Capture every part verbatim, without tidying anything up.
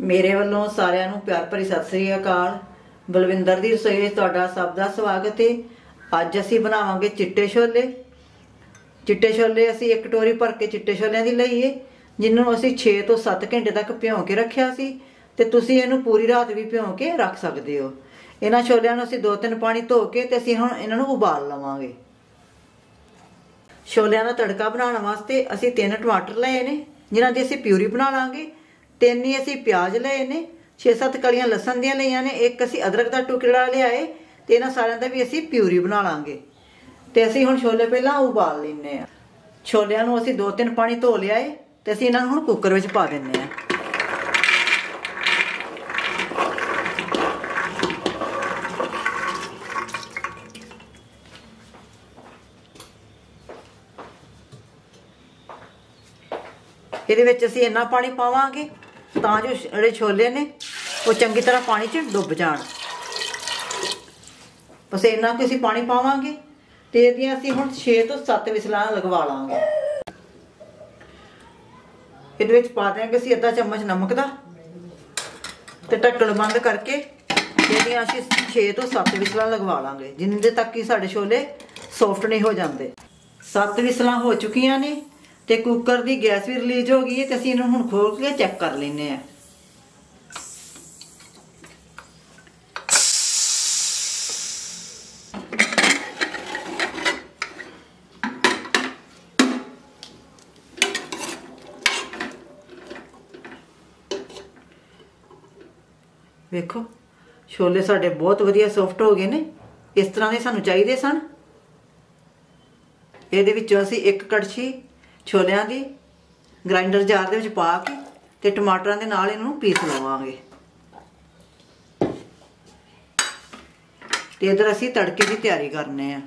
मेरे वालों सारियां नूं प्यार भरी सत श्री अकाल। बलविंदर दी रसोई विच तुहाडा सब दा स्वागत है। अज असीं बनावांगे चिट्टे छोले। चिट्टे छोले असीं एक कटोरी भर के चिट्टे छोलियां दी लईए, जिन्हां असीं छे तो सत्त घंटे तक भिओ के रखिआ सी ते तुसीं इहनूं पूरी रात भी भिओ के रख सकदे हो। इहनां छोलियां नूं असीं दो तीन पाणी धो के ते असीं हुण इहनां नूं उबाल लवांगे। छोलियां दा तड़का बनाउण वास्ते असीं तीन टमाटर लए ने, जिन्हां दी असीं प्यूरी बना लांगे। तीन ही असी प्याज लए ने, छे सत्त कलियां लसन दियां लईआं ने, एक असी अदरक का टुकड़ा लिआए ते इन्हां सारियां दा भी असी प्यूरी बना लांगे। ते असी हुण छोले पहिलां उबाल लैने आ। छोलियां नूं असी दो तीन पाणी धो लिआ है ते असी इन्हां नूं हुण कुकर विच पा दिंने आ। इहदे विच असी इन्ना पाणी पावांगे तां जो जिहड़े छोले ने वो चंगी तरह पानी च डुब जाण। बस इन्ना कि असीं पानी पावांगे ते इहदियां असीं हुण छे तो सत्त विसलां लगवा लांगे। इहदे विच पा देंगे असीं अद्धा चम्मच नमक दा ते ढक्कण बंद करके इहदियां असीं छे तो सत्त विसलां लगवा लांगे, जिन्ने देर तक कि साडे छोले सॉफ्ट नहीं हो जांदे। सत्त विसलां हो चुकियां ने ते कुकर दी गैस भी रिलीज हो गई है। असीं इहनूं हुण खोल के चैक कर लैने आ। वेखो छोले साडे बहुत वधिया सॉफ्ट हो गए ने, इस तरह दे सानूं चाहीदे सन। इहदे विचों असीं एक कड़छी छोलियां दी ग्राइंडर जार दे विच पा के ते टमाटरां दे नाल इहनूं पीस लवांगे। ते इधर असीं तड़के दी तैयारी करने आ।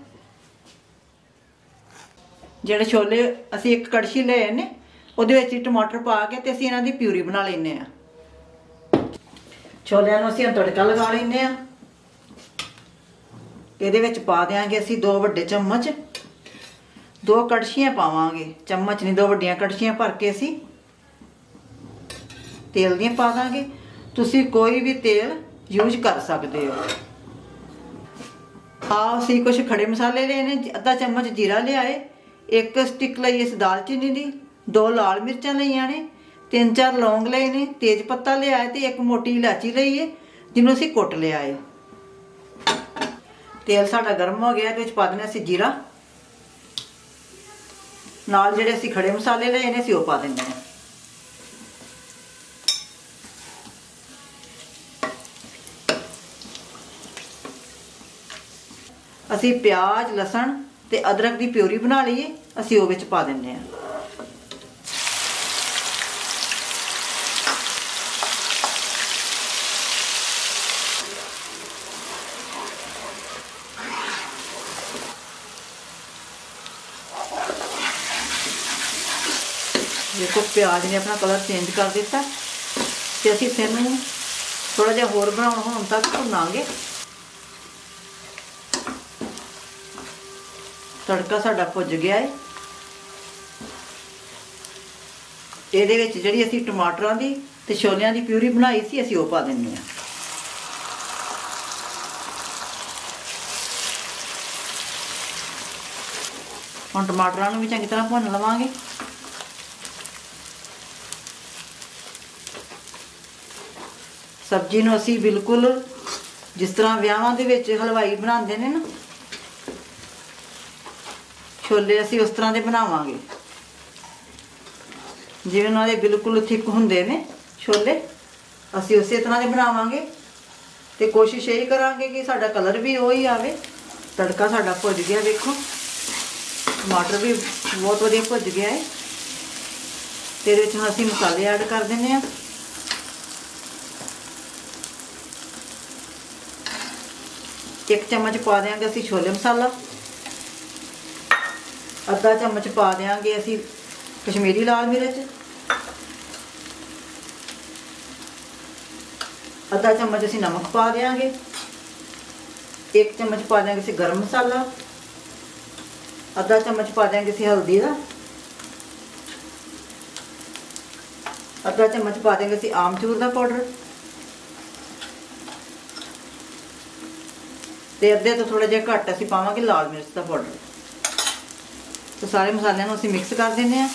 जिहड़े छोले असीं इक कड़छी लए ने उहदे विच टमाटर पा के ते असीं इन्हां दी प्यूरी बना लैने आ। छोलियां नूं असीं तड़का लगा लैने आ। इहदे विच पा देंगे असीं दो वड्डे चम्मच, दो कड़छियां पावांगे, चम्मच नहीं, दो वड्डियां कड़छियां भर के असीं तेल दी पा दांगे। तुसीं कोई भी तेल यूज कर सकते हो। हाँ असीं कुछ खड़े मसाले ले ने, अद्धा चम्मच जीरा लिआए, एक स्टिक लई इस दालचीनी दी, दो लाल मिर्चां लईआं ने, तीन चार लौंग लए ने, तेज पत्ता लिआए ते एक मोटी इलाची लई है जिन्नूं असीं कुट लिआ है। तेल साडा गर्म हो गया, इहदे विच पा देना असीं जीरा, नाल जिहड़े असीं खड़े मसाले लए ने असीं ओह पा दिंदे आं। असीं प्याज लसण ते अदरक दी प्यूरी बना लईए, असीं ओह विच पा दिंदे आं। देखो प्याज ने अपना कलर चेंज कर दिता ते असीं इहनूं थोड़ा जिहा होर ब्राउन होण तक भुन्नांगे। तड़का साडा भुज गया है। इहदे विच जिहड़ी असीं टमाटरां दी ते छोलियां दी प्यूरी बनाई सी असीं ओह पा दिंने आं। हुण टमाटरां नूं भी चंगी तरह भुन्न लवांगे। सब्जी नूं असीं बिल्कुल जिस तरह विआहां दे विच हलवाई बनाते हैं ना, छोले असीं उस तरह के बनावांगे जिवें उहनां दे बिल्कुल थिक हुंदे ने छोले, असीं उस तरह के बनावांगे। ते कोशिश यही करांगे कि साडा कलर भी ओही आवे। तड़का साडा भुज गया, देखो टमाटर भी बहुत वधिया भुज गया है। ते इहदे विच असीं मसाले ऐड कर दिंदे आं। एक चम्मच पा देंगे असीं छोले मसाला, अद्धा चम्मच पा देंगे असीं कश्मीरी लाल मिर्च, अद्धा चम्मच असीं नमक पा देंगे, एक चम्मच पा देंगे असीं गरम मसाला, अद्धा चम्मच पा देंगे असीं हल्दी दा, अद्धा चम्मच पा देंगे असीं आमचूर का पाउडर तो अद्धे तो थोड़ा जिहा घट असीं पावांगे लाल मिर्च का पाउडर। तो सारे मसालों को असीं मिक्स कर देने हैं।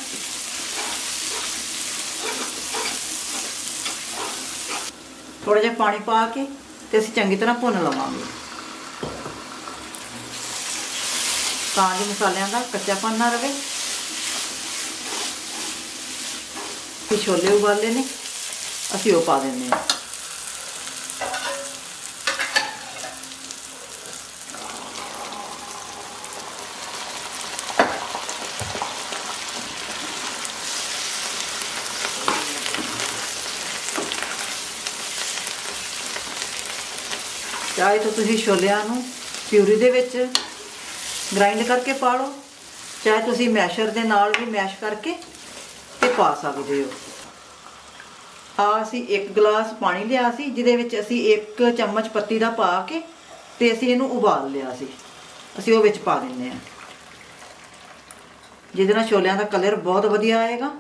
थोड़ा जिहा पानी पा के तो असीं चंगी तरह भुन लवांगे तां जो मसालों का कच्चापन ना रहे। छोले उबाले ने असीं वो पा देने हैं। चाहे तो तुसीं छोलियां नूं प्यूरी दे विच ग्राइंड करके पा लो, चाहे तुसीं मैशर दे नाल भी मैश करके पा सकते हो। आसी एक गिलास पानी लिया सी जिहदे विच असी एक चम्मच पत्ती दा पा के ते असी इहनूं उबाल लिया सी। असी ओह विच पा दिंदे हां जिहदे नाल छोलियां दा कलर बहुत वधिया आएगा।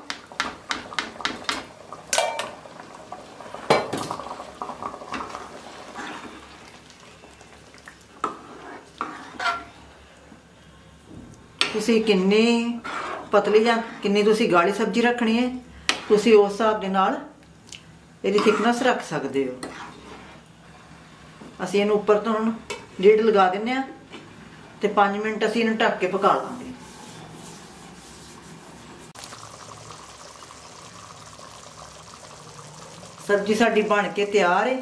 तुसीं किन्नी पतली या किन्नी तुसी गाढ़ी सब्जी रखनी है तुसी उस हिसाब दे नाल इहदी थिकनेस रख सकते हो। असीं इहनूं उपर तो हुण लीड लगा दिंदे आ ते पाँच मिनट असीं इहनूं ढक के पका लांगे। सब्जी साडी बन के तैयार है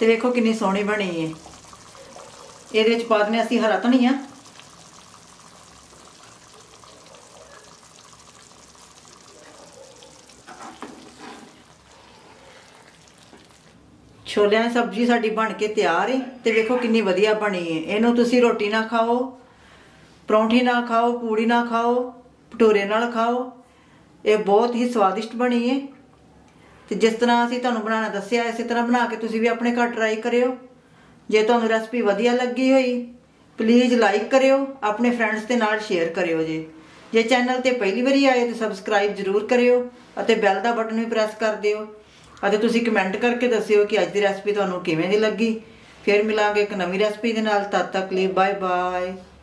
ते वेखो किन्नी सोहणी बनी है। इहदे विच पा दिंदे असीं हरा धनिया। छोलियां दी सब्जी साडी बन के तैयार है तो देखो कितनी वधिया बनी है। इहनूं तुसीं रोटी ना खाओ, परौंठी ना खाओ, पूड़ी ना खाओ, भटूरे नाल खाओ। ये बहुत ही स्वादिष्ट बनी है। तो जिस तरह असीं तुहानूं बनाना दस्सिया इस तरह बना के तुसीं भी अपने घर ट्राई करियो। जे तुहानूं रेसिपी वधिया लगी होई प्लीज़ लाइक करियो, अपने फ्रेंड्स के नाल शेयर करियो। जे जे चैनल ते पहली वारी आए तो सबसक्राइब जरूर करियो अते बैल दा बटन भी प्रेस कर दिओ अते तुसी कमेंट करके दस्सिओ कि अज दी रेसिपी तुहानूं किवें दी लगी। फिर मिलांगे एक नवीं रेसिपी दे नाल, तद तक लिए बाय बाय।